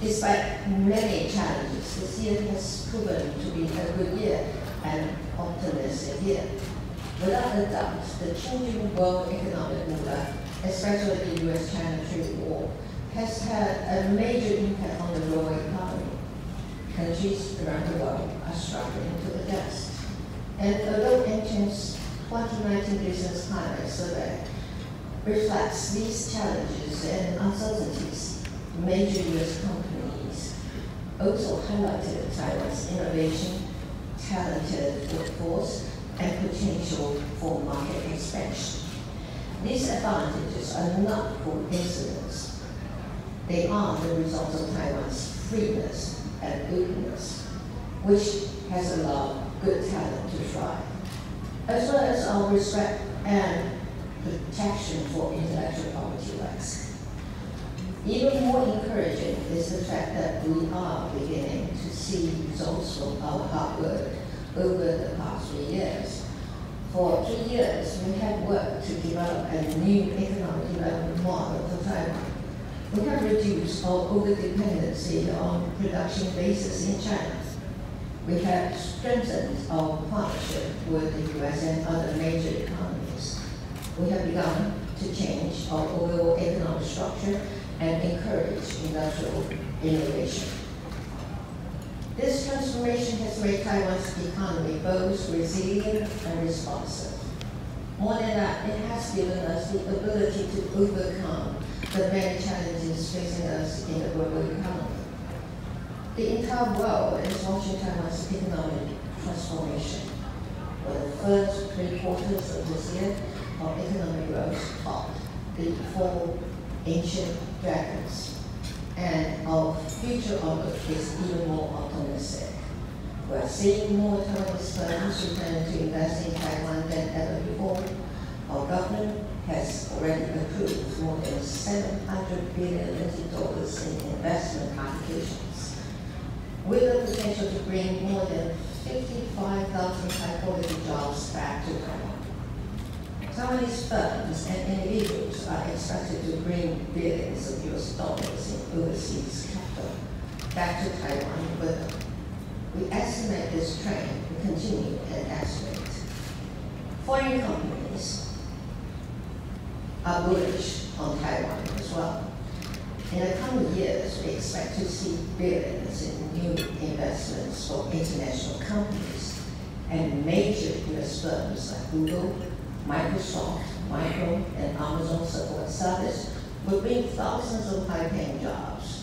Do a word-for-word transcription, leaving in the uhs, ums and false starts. Despite many challenges, this year has proven to be a good year and optimistic year. Without a doubt, the changing world economic order, especially the U S China trade war, has had a major impact on the global economy. Countries around the world are struggling to adjust. And the World Engine's twenty nineteen Business Climate Survey reflects these challenges and uncertainties. Major U S companies also highlighted Taiwan's innovation, talented workforce, and potential for market expansion. These advantages are not coincidence. They are the result of Taiwan's freeness and openness, which has allowed good talent to thrive, as well as our respect and protection for intellectual property rights. Even more encouraging is the fact that we are beginning to see results from our hard work over the past three years. For three years, we have worked to develop a new economic development model for Taiwan. We have reduced our over-dependency on production bases in China. We have strengthened our partnership with the U S and other major economies. We have begun to change our overall economic structure and encourage industrial innovation. This transformation has made Taiwan's economy both resilient and responsive. More than that, it has given us the ability to overcome the many challenges facing us in the global economy. The entire world is watching Taiwan's economic transformation. For the first three quarters of this year, our economic growth topped the four ancient dragons, and our future outlook is even more optimistic. We are seeing more Taiwanese firms return to invest in Taiwan than ever before. Our government has already approved more than seven hundred billion dollars in investment applications, with the potential to bring more than fifty-five thousand high-quality jobs back to Taiwan. Taiwanese firms and individuals are expected to bring billions of U S dollars in overseas capital back to Taiwan with them. We estimate this trend will continue and accelerate. Foreign companies are bullish on Taiwan as well. In the coming years, we expect to see billions in new investments for international companies, and major U S firms like Google, Microsoft, Micro, and Amazon support service will bring thousands of high-paying jobs